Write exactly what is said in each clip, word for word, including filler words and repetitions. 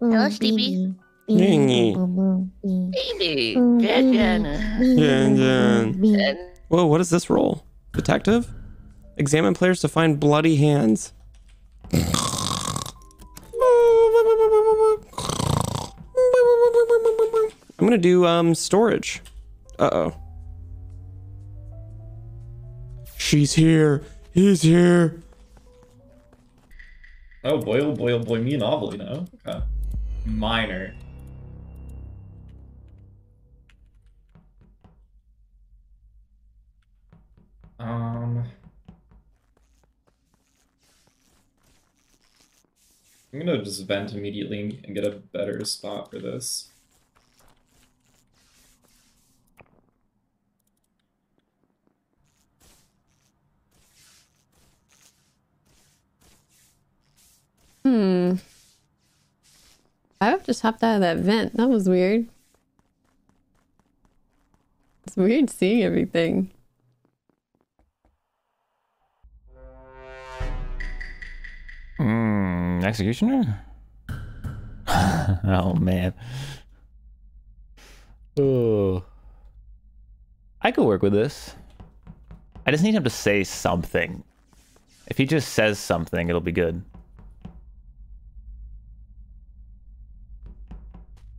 Hello, Sleepy. Baby. Baby. Whoa, what is this role? Detective? Examine players to find bloody hands. I'm gonna do um storage. Uh-oh. She's here. He's here. Oh boy, oh boy, oh boy. Me and Ovilee now. Okay. Minor. Um. I'm gonna just vent immediately and get a better spot for this. Hmm. five up just hopped out of that vent. That was weird. It's weird seeing everything. Hmm. Executioner? Oh, man. Ooh. I could work with this. I just need him to say something. If he just says something, it'll be good.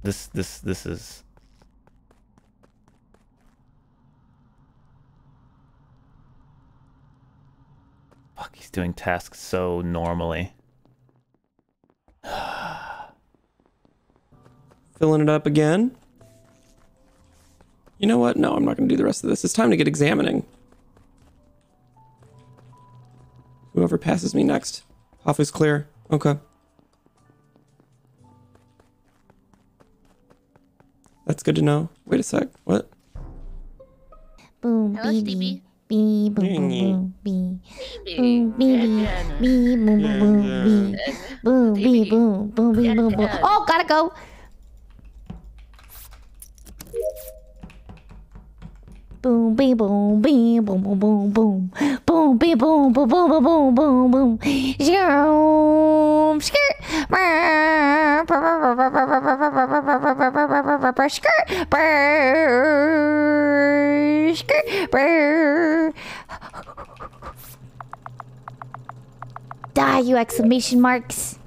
This, this, this is... Fuck, he's doing tasks so normally. Filling it up again. You know what? No, I'm not going to do the rest of this. It's time to get examining. Whoever passes me next. Hafu's clear. Okay. That's good to know. Wait a sec. What? Boom. Hello, Stevie. Bee, boom, boom, boom, bee. Boom, bee, bee, boom, boom, bee. Boom, bee, boom, boom, bee, boom, boom. Oh, gotta go. Boom, bee, boom, bee, boom, boom, boom, boom. Boom, bee, boom, boom, boom, boom, boom, boom. Zoom, skirt. Skirt. Skirt. Die, you exclamation marks.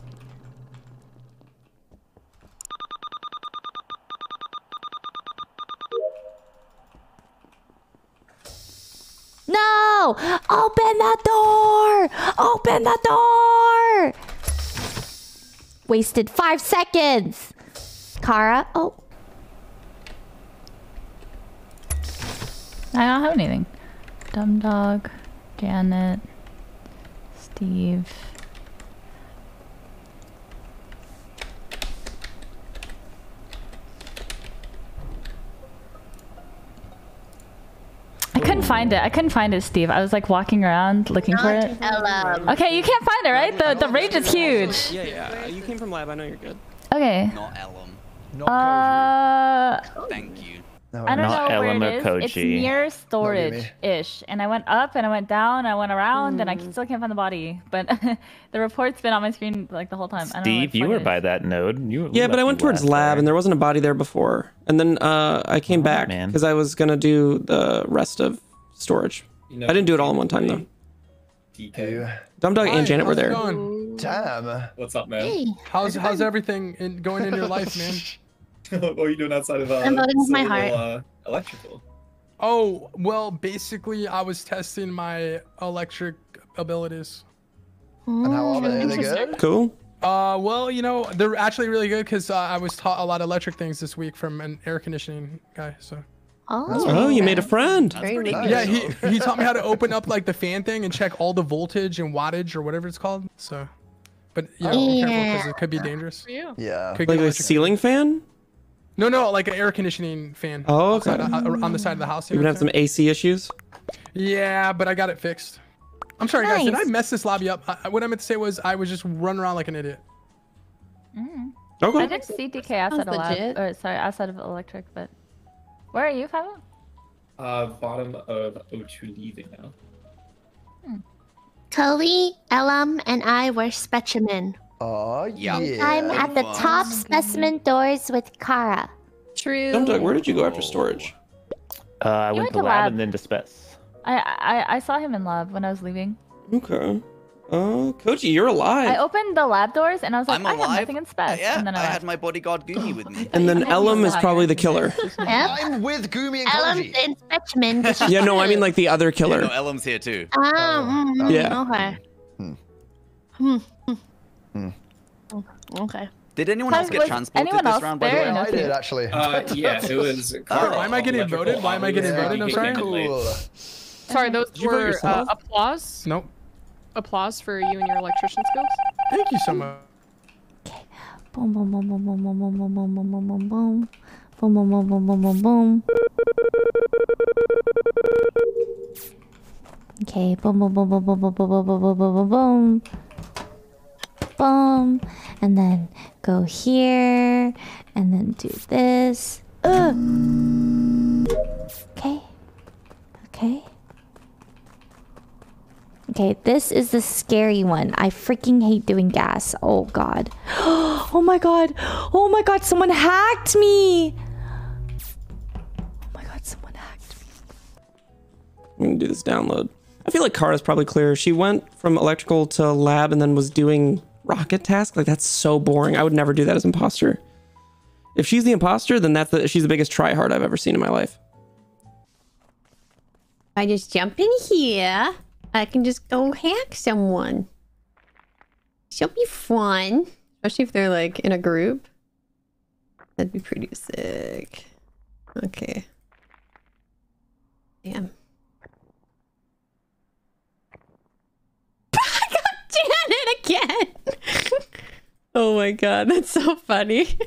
No! Open the door! Open the door! Wasted five seconds! Kara, oh. I don't have anything. DumbDog, Janet, Steve. I couldn't find it. I couldn't find it, Steve. I was like walking around looking for it. Elum. Okay, you can't find it, right? The the rage is huge. Yeah, yeah. You came from lab. I know you're good. Okay. Not Elum. Not Koji. Uh, Thank you. No, I don't not know Elum where it is. Koji. It's near storage-ish. And I went up and I went down. I went around mm. and I still can't find the body. But the report's been on my screen like the whole time. Steve, I don't know you were by that node. You were yeah, but I went towards lab there. And there wasn't a body there before. And then uh, I came oh, back because I was gonna do the rest of storage. You know, I didn't do it all in one time though. D K. DumbDog and Janet were there. Going? Damn. What's up, man? Hey. How's how's everything in, going in your life, man? What are you doing outside of uh, I'm loading with my heart. Uh, electrical? Oh well, basically I was testing my electric abilities. Mm, and how are they good? Cool. Uh, well, you know, they're actually really good because uh, I was taught a lot of electric things this week from an air conditioning guy, so. Oh, oh you made a friend. That's pretty nice. Yeah, he, he taught me how to open up, like, the fan thing and check all the voltage and wattage or whatever it's called, so. But, you know, be careful because it could be dangerous. Yeah. yeah. Like a ceiling fan? No, no, like an air conditioning fan. Oh, okay. Outside, on the side of the house. You're going to have some A C issues? Yeah, but I got it fixed. I'm sorry, nice. guys. Did I mess this lobby up? I, what I meant to say was I was just running around like an idiot. Mm. Okay. I did see D K outside of lab, or sorry, outside of electric, but where are you, Pavel? Uh, bottom of O two leaving now. Hmm. Tully, Elum, and I were specimen. Oh, yeah. yeah. I'm at the top specimen doors with Kara. True. DumbDog, where did you go after storage? Uh, I went, went to lab, lab and then to Spes. I, I I saw him in lab when I was leaving. Okay. Oh, uh, Koji, you're alive. I opened the lab doors and I was like, I'm I alive. have nothing in Spes. Uh, yeah, and then I, I had my bodyguard Gumi with me. And then Elum is probably the killer. I'm with Gumi and Koji. Elum's in Specman. Yeah, no, I mean like the other killer. Yeah, no, Elum's here too. Um, um, um, yeah. Okay. Hmm. Hmm. Hmm. Okay. Did anyone else get transported this round, by the way? I did, actually. Uh, yeah, it was... Oh, why am I getting voted? Why am I getting voted? I'm sorry. Cool. Sorry, those were uh, applause. Nope. Applause for you and your electrician skills. Thank you so much. Okay. Boom, boom, boom, boom, boom, boom, boom, boom, boom, boom, boom, boom, boom. Boom, boom, boom, boom, boom, boom, boom. Okay. Boom, boom, boom, boom, boom, boom, boom, boom, boom, boom, boom. Boom, and then go here, and then do this. Ugh. Okay, okay, okay. This is the scary one. I freaking hate doing gas. Oh god. Oh my god. Oh my god. Someone hacked me. Oh my god. Someone hacked me. I'm gonna do this download. I feel like Kara's probably clear. She went from electrical to lab and then was doing rocket task. Like, that's so boring. I would never do that as imposter. If she's the imposter, then that's the, she's the biggest tryhard I've ever seen in my life. I just jump in here. I can just go hack someone. She'll be fun. Especially if they're like in a group. That'd be pretty sick. Okay. Damn. Janet again. Oh my god, that's so funny.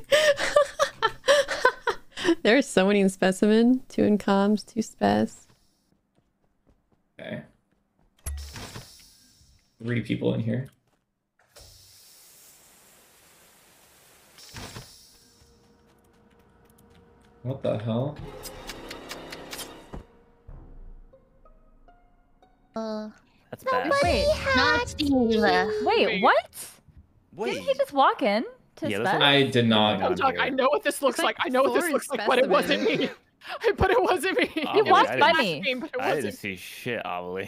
There are so many in specimen. Two in comms, two spes. Okay. Three people in here. What the hell? Uh... That's bad. Wait, not Steve. Wait, what? Wait. Didn't he just walk in to yeah, Spes? I did not. I, talk, I know what this looks like. like. I know what this looks specimen. like, but it wasn't me. But it wasn't me. He walked by me. I didn't see shit, Ovilee.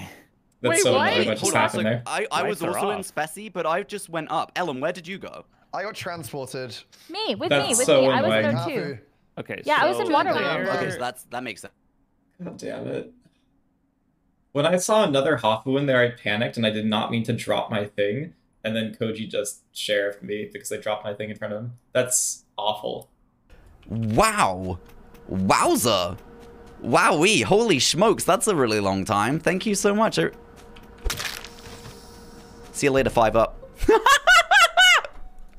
That's Wait, so what? What just happened there? I, I was also off. in Spessy, but I just went up. Elum, where did you go? I got transported. Me, with that's me, with so me. Annoying. I was in there too. Okay, yeah, so I was in Waterloo. Okay, so that's, that makes sense. God damn it. When I saw another Hafu in there, I panicked and I did not mean to drop my thing. And then Koji just sheriffed me because I dropped my thing in front of him. That's awful. Wow. Wowza. Wowee. Holy smokes. That's a really long time. Thank you so much. I... See you later, five up.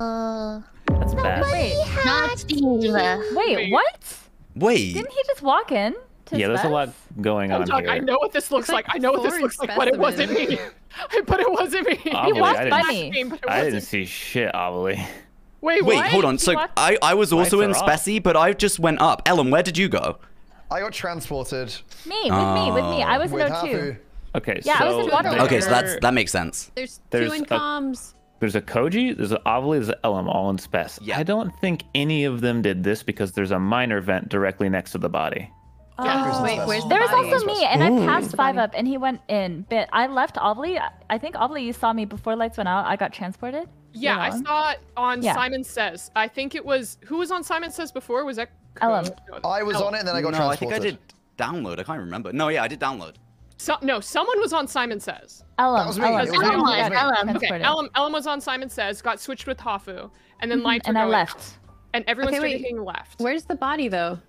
uh, That's bad. Wait, not Steve. Wait, what? Wait. Didn't he just walk in? Yeah, there's a lot going on here. I know what this looks like. I know what this looks like, but it wasn't me. But it wasn't me. He walked by me. I didn't see shit, Ovilee. Wait, wait, hold on. So I, I was also in Spessy, but I just went up. Elum, where did you go? I got transported. Me, with me, with me. I was in there too. Okay, yeah, I was in Waterloo. Okay, so that's that makes sense. There's two in comms. There's a Koji, there's an Ovilee, there's an Elum, all in Spess. Yeah. I don't think any of them did this because there's a minor vent directly next to the body. Yeah, oh, wait, where's the there was body? also me, and Ooh. I passed five up, and he went in. But I left Ovilee. I think Ovilee, you saw me before lights went out. I got transported. Yeah, I saw it on yeah. Simon Says. I think it was who was on Simon Says before. Was that Elum? I was Elum. on it, and then I got no, transported. I think I did download. I can't remember. No, yeah, I did download. So, no, someone was on Simon Says. Elum. That was me. Elum. Elum. Elum. Okay, Elum. Elum was on Simon Says. Got switched with Hafu, and then mm-hmm. lights and I left. Out. And everyone okay, started hitting left. Where's the body though?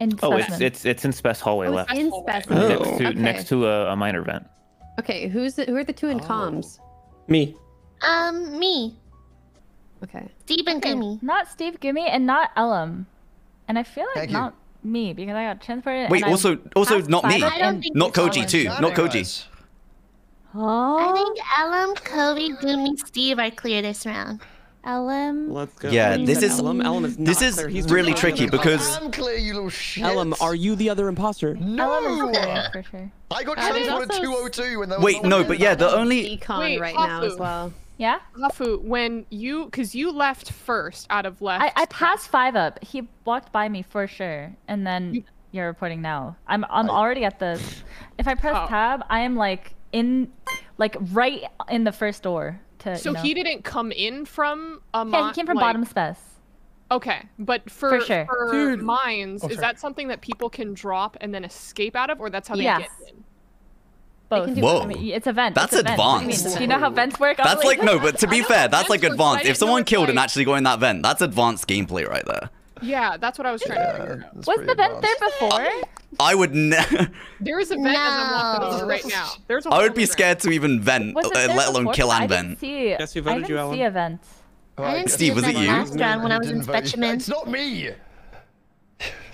In oh, it's, it's it's in Spess hallway oh, left. In Spess. Oh. Next to, okay. next to a, a minor vent. Okay, who's the, who are the two in oh. comms? Me. Um, me. Okay. Steve and okay. Gumi. Not Steve, Gumi, and not Elum. And I feel like Thank not you. me because I got transported. Wait, and also also not me. Not Koji too. Not Koji. Oh. I think Elum, Koji, Gumi, Steve are clear this round. Elum. Let's go. Yeah, this is Elum. Elum is this is He's really tricky because I'm clear, you little shit. Elum, are you the other imposter? No, Elum for sure. I got transported at two oh two and that was Wait, no, but yeah, the only econ right now as well. Yeah? Hafu, when you, because you left first out of left. I, I passed five up. He walked by me for sure. And then you, you're reporting now. I'm I'm I, already at this. If I press oh. tab, I am like in, like right in the first door. To, so you know. He didn't come in from a mine? Yeah, he came from like, bottom space. Okay, but for, for, sure. for Dude. mines, oh, is sorry. that something that people can drop and then escape out of? Or that's how they yes. get in? Both. Whoa, I mean, it's a vent. That's it's a advanced. Vent. Do you know how vents work? That's like, no, but to be fair, that's like advanced. If someone killed like... and actually got in that vent, that's advanced gameplay right there. Yeah, that's what I was trying yeah, to figure out. Was the vent there before? I, I would never. There is a vent no. right now. There's a I would be scared to even vent, uh, let alone kill and vent. I didn't see, yes, you voted I didn't you, see a vent. Oh, I didn't Steve, was it you? Last round when I was in Spectrum. It's not me.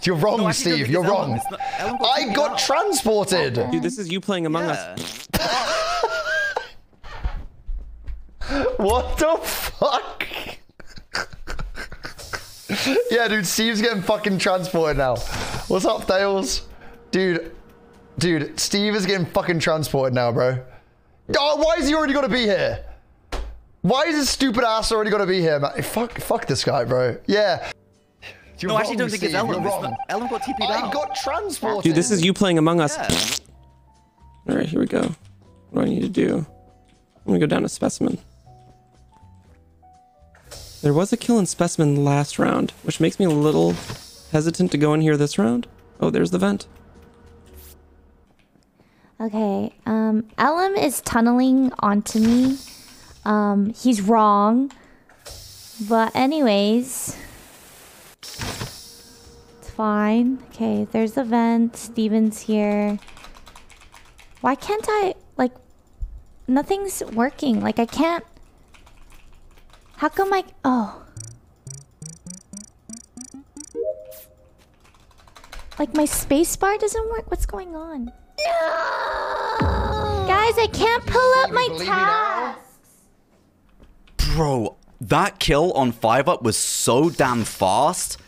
You're wrong, no, Steve. You're wrong. Not, I got out. transported. Dude, this is you playing Among yeah. Us. What the fuck? Yeah, dude, Steve's getting fucking transported now. What's up, Thales? Dude, dude, Steve is getting fucking transported now, bro. Oh, why is he already gonna be here? Why is this stupid ass already gonna be here, man? Fuck, fuck this guy, bro. Yeah. You're no, wrong, I actually don't Steve. think it's Elum. Elum got T P'd out. I got transported. Dude, this is you playing Among Us. Yeah. All right, here we go. What do I need to do? I'm gonna go down to Specimen. There was a kill in Specimen last round, which makes me a little hesitant to go in here this round. Oh, there's the vent. Okay, um, Elum is tunneling onto me. Um, he's wrong. But anyways... Fine. Okay, there's a vent. Steven's here. Why can't I, like, nothing's working. Like, I can't... How come I... Oh. Like, my space bar doesn't work? What's going on? No! Guys, I can't pull up my tasks! Bro, that kill on five up was so damn fast.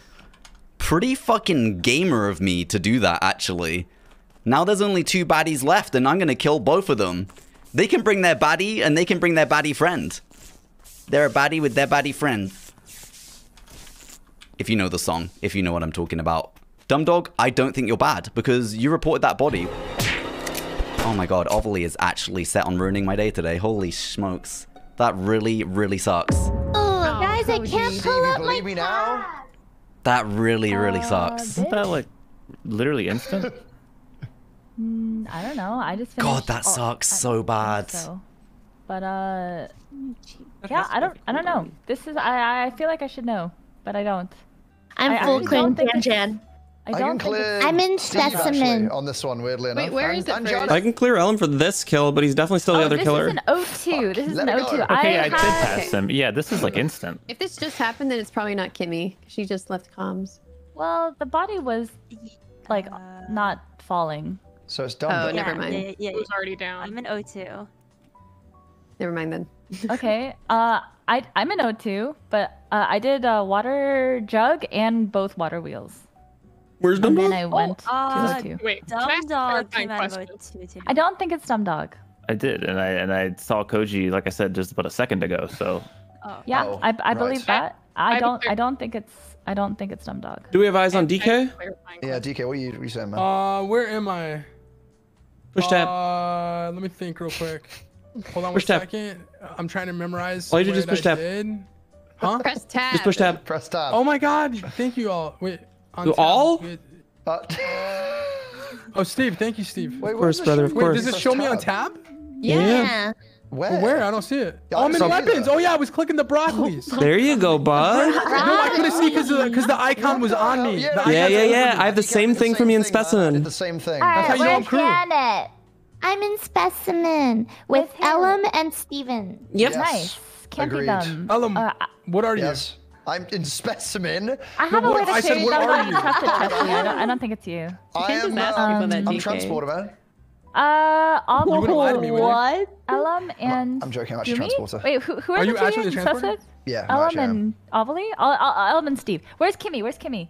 Pretty fucking gamer of me to do that, actually. Now there's only two baddies left, and I'm gonna kill both of them. They can bring their baddie, and they can bring their baddie friend. They're a baddie with their baddie friend. If you know the song, if you know what I'm talking about. DumbDog, I don't think you're bad, because you reported that body. Oh my god, Ovilee is actually set on ruining my day today. Holy smokes. That really, really sucks. Oh, guys, I can't pull up my tab. That really, really uh, sucks. Isn't that like literally instant? mm, I don't know. I just finished. God, that oh, sucks I, so bad. So. But uh, yeah, I don't, I don't know. This is I, I feel like I should know, but I don't. I'm I, full I clean, Jan. Jan. I don't. I can clear I'm in Specimen on this one. Weirdly enough. Wait, where is it? I can clear Elum for this kill, but he's definitely still oh, the other this killer. Is an O two. Fuck, this is an O two. Okay, I, I did pass okay. him. Yeah, this is like instant. If this just happened, then it's probably not Kimmy. She just left comms. Well, the body was like uh, not falling. So it's done. Oh, yeah, never mind. Yeah, yeah, it was already down. I'm an O two. Never mind then. Okay. Uh, I I'm an O two, but uh, I did a uh, water jug and both water wheels. Where's DumbDog? And then I went oh, uh, to wait, DumbDog came out of O two. I don't think it's DumbDog. I did, and I and I saw Koji, like I said, just about a second ago. So oh. yeah, oh, I I right. believe that. I, I don't I don't think it's I don't think it's DumbDog. Do we have eyes on D K? Yeah, D K, what are you, what are you saying, man? Uh, where am I? Push tab. Uh, let me think real quick. Hold on push one tab. second. I'm trying to memorize. All you did just push I tab. Did. Huh? Press tab. Just push tab. Press tab. Oh my God! Thank you all. Wait. Do all? Uh, oh, Steve, thank you, Steve. Wait, of course, brother, of course. Wait, does it show me on tab? Yeah. yeah. Where? Where? I don't see it. Oh, I'm in weapons. Oh, yeah, I was clicking the broccolis. There you go, bud. No, I couldn't see because the, the icon was on me. Yeah, yeah, yeah, yeah. I have the same thing for me in Specimen. I did the same thing. That's how you on crew. I'm in Specimen with Elum and Steven. Yep. Nice. Can't be dumb. Elum, what are you? I'm in Specimen. I have no, a way to I show said, you. That would be tough to trust you. I don't, I don't think it's you. I am um, I'm transporter, man. Uh, I'll you wouldn't lie to me, would you? What? Elum and I'm joking. I'm actually transporter. Wait, who, who are, are the you two actually you transported? Yeah, Elum and Ovilee? Elum and Steve. Where's Kimmy? Where's Kimmy?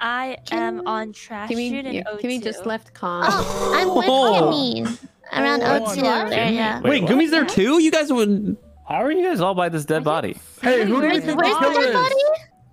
I Kim... am on trash Kimmy, shoot and O two. Kimmy just left comm. Oh, I'm with Kimmy. Around O two. There, yeah. Wait, Gummy's there too? You guys would... How are you guys all by this dead body? Hey, who do you think is the dead body?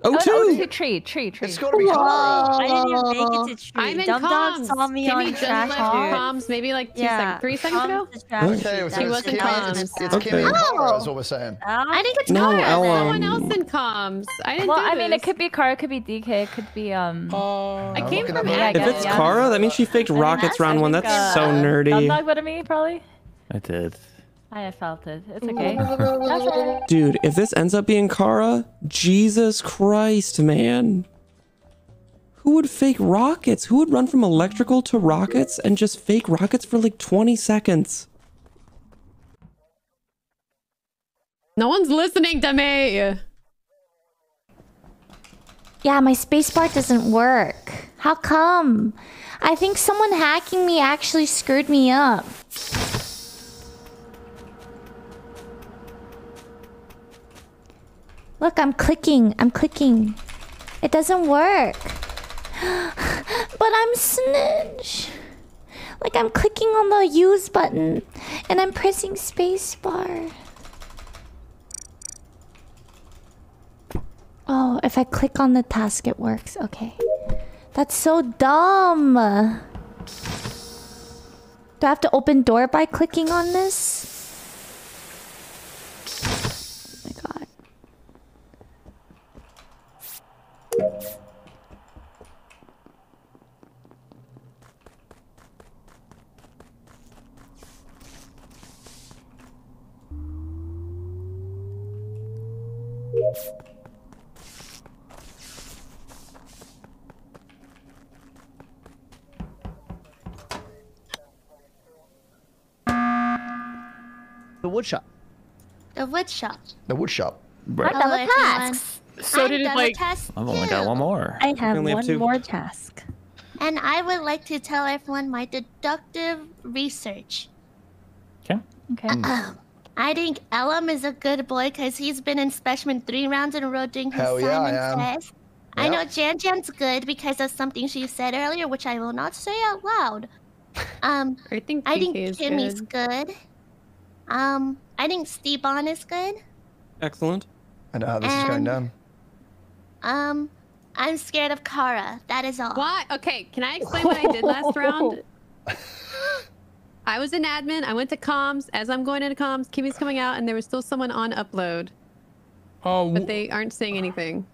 Oh, oh two. Tree, tree, tree. It's gonna be hard. I didn't even make it to tree. I'm in Dumb comms. Dog saw me Kimmy on trash comms. Maybe like two yeah. seconds, three seconds ago. Okay, she was in comms. It's, it's okay. Kimmy oh. is what we're saying. I didn't get to no, Someone else in comms. I didn't. Well, do I mean, this. It could be Kara, it could be D K, it could be um. Uh, I came from Agate. If it's Kara, that means she faked rockets round one. That's so nerdy. Dumb Dog voted me, probably. I did. I felt it. It's okay. okay. Dude, if this ends up being Kara, Jesus Christ, man. Who would fake rockets? Who would run from electrical to rockets and just fake rockets for like twenty seconds? No one's listening to me. Yeah, my spacebar doesn't work. How come? I think someone hacking me actually screwed me up. Look, I'm clicking. I'm clicking. It doesn't work. But I'm snitch. Like, I'm clicking on the use button. And I'm pressing spacebar. Oh, if I click on the task, it works. Okay. That's so dumb. Do I have to open door by clicking on this? Oh my god. The wood shop. The wood shop. The wood shop. Right. The wood tasks. So did it like... I've only got one more. I have one more task. And I would like to tell everyone my deductive research. Okay. Okay. Uh-oh. I think Elum is a good boy because he's been in Specimen three rounds in a row doing his Hell Simon yeah, I Says. Yeah. I know Jan Jan's good because of something she said earlier, which I will not say out loud. Um, I think, I think is Kimmy's good. good. Um, I think Steebon is good. Excellent. I know how this and... is going down. Um, I'm scared of Kara. That is all. Why? Okay, can I explain what I did last round? I was in admin. I went to comms. As I'm going into comms, Kimmy's coming out, and there was still someone on upload. Oh. But they aren't saying anything.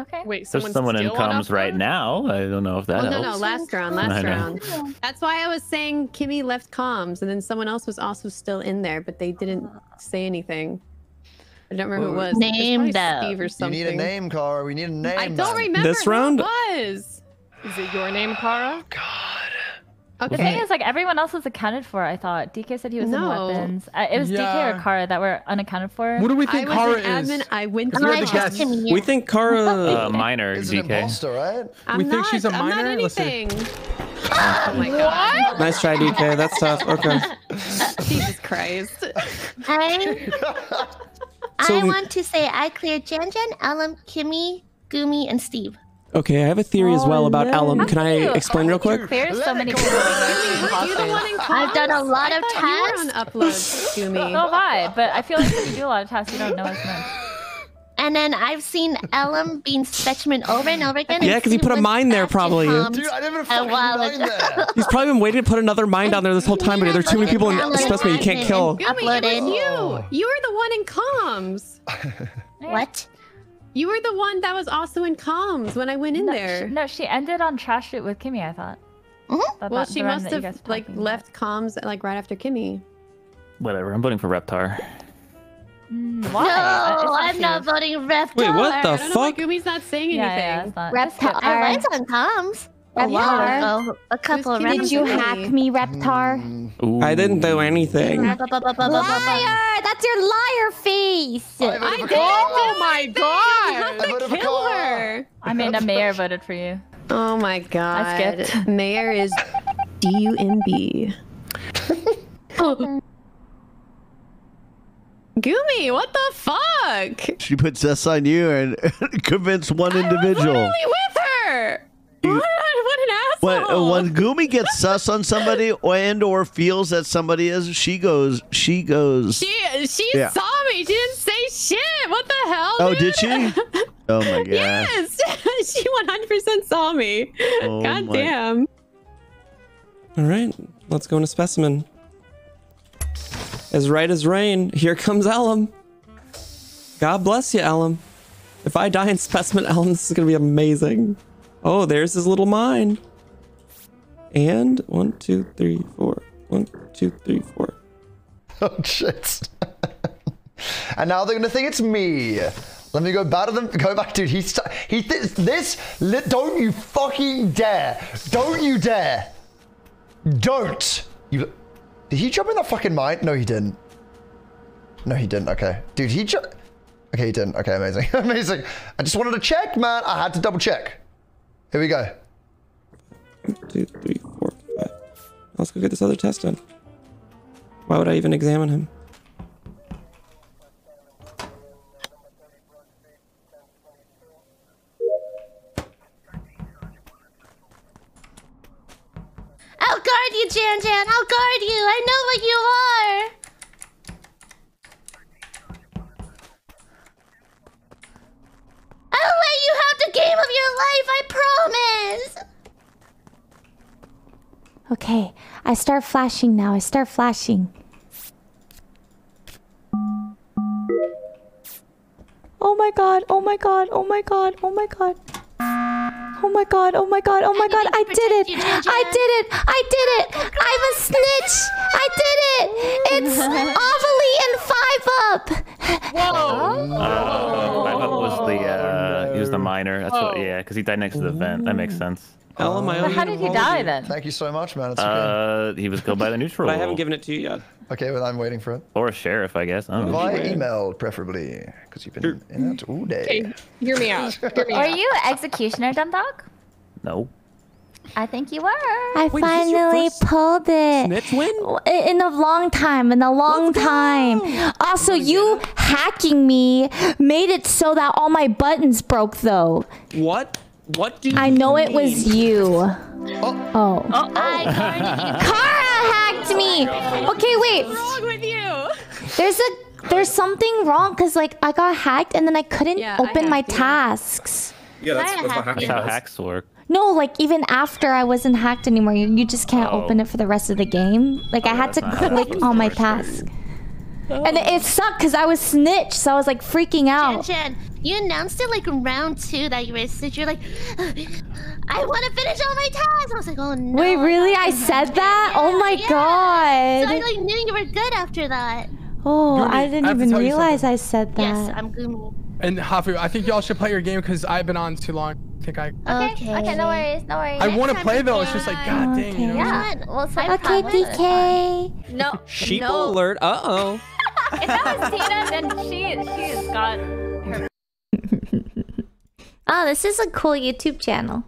Okay. Wait, there's someone in comms right now. I don't know if that oh, helps. No, no, last round, last round. That's why I was saying Kimmy left comms, and then someone else was also still in there, but they didn't say anything. I don't remember who it was. Name that. Steve or something. You need a name, Kara. We need a name. I don't remember this who round? It was. Is it your name, Kara? Oh, God. Okay. The thing is, like, everyone else was accounted for, I thought. D K said he was no. in weapons. Uh, it was yeah. D K or Kara that were unaccounted for. What do we think I Kara is? Admin. I went to the We think Kara... Uh, minor, is D K. An imposter, right? I'm we not, think she's a minor? I'm not anything. Oh my god. What? Nice try, D K. That's tough. Okay. Jesus Christ. I... So I we... want to say I cleared Jan Jan, Elum, Kimmy, Gumi, and Steve. Okay, I have a theory oh, as well about no. Elum. Can I you? explain oh, real quick? So many I've done a lot I of tasks. You were on uploads, Gumi. So have I, but I feel like when you do a lot of tasks, you don't know as much. And then I've seen Elum being Spetchman over and over again. Yeah, because he put a mine there, probably. Dude, I never fucking mine there. He's probably been waiting to put another mine down there this whole time, but there are too many people in Spetchman you can't kill. Uploaded. You. You were the one in comms. What? You were the one that was also in comms when I went in no, there. She, no, she ended on trash shoot with Kimmy, I thought. Mm-hmm. Well, she must have like left comms like right after Kimmy. Whatever. I'm voting for Reptar. Why? No, I'm serious. Not voting Reptar. Wait, what the I don't fuck? Know why Gumi's not saying anything. Yeah, yeah, not... Reptar. I went on comms. Reptar. Oh, a couple of Did you hack me, Reptar? Mm. I didn't do anything. Liar! That's your liar face! I, I did! Oh my god! You have to kill her! I mean, the mayor voted for you. Oh my god. I skipped. Mayor is D U M B. Oh. Gumi, what the fuck? She puts S on you and convinced one individual. I was literally with her! You, what, what an asshole! when, when Gumi gets sus on somebody and or feels that somebody is, she goes, she goes. She, she yeah. saw me. She didn't say shit. What the hell, Oh, dude? Did she? Oh, my God. Yes. She one hundred percent saw me. Oh, God my. damn. All right. Let's go into Specimen. As right as rain, here comes Elum. God bless you, Elum. If I die in Specimen, Elum, this is going to be amazing. Oh, there's his little mine. And one, two, three, four. One, two, three, four. Oh, shit. And now they're going to think it's me. Let me go back to them. Go back, dude. He, he th this. Don't you fucking dare. Don't you dare. Don't. You. Did he jump in that fucking mine? No, he didn't. No, he didn't. Okay, dude. He. Okay, he didn't. Okay, amazing, amazing. I just wanted to check, man. I had to double check. Here we go. One, two, three, four, five. Let's go get this other test done. Why would I even examine him? I'll guard you, Jan Jan. I'll guard you. I know what you are. I'll let you have the game of your life. I promise. Okay. I start flashing now. I start flashing. Oh my God. Oh my God. Oh my God. Oh my God. Oh my God, oh my God, oh my God, I did it! I did it! I did it! I'm a snitch! I did it! It's Ovilee and five up! Whoa! Uh, five up was the, uh, he was the miner. That's what, yeah, because he died next to the vent. That makes sense. Oh, my God. How did he die then? Thank you so much, man. It's okay. Uh, he was killed by the neutral. But I haven't given it to you yet. Okay, well, I'm waiting for it. Or a sheriff, I guess. I don't By know. email, preferably, because you've been sure. in that all day. Okay, hear me out. Hear me Are out. you an executioner, DumbDog? No. I think you were. I Wait, finally pulled it. Snitch win? In a long time. In a long Let's time. Go. Also, you hacking me made it so that all my buttons broke, though. What? What do you I know mean? It was you. Oh. Oh. oh, oh. I guarded you. Kara hacked me. Okay, wait. What's wrong with you? There's a there's something wrong because like I got hacked and then I couldn't yeah, open I my you. tasks. Yeah, that's, that's, that's, that's how hacks work. No, like even after I wasn't hacked anymore, you, you just can't oh. open it for the rest of the game. Like oh, I had to click on my task. Oh. And it sucked because I was snitched, so I was like freaking out. Jen, Jen, you announced it like round two that you were a snitch. You're like, I want to finish all my tasks. I was like, oh no. Wait, really? I said that? Yeah, oh my yeah. God. So I like knew you were good after that. Oh, Gumi, I didn't I even realize I said that. Yes, I'm Gumi. And Hafu, I think y'all should play your game because I've been on too long. I think I. Okay, okay, no worries, no worries. I want to play though. It's just like, god okay. dang. You know? Yeah, well, okay, D K. No. Sheeple no. alert. Uh oh. If that was Tina, then she she has got her. Oh, this is a cool YouTube channel.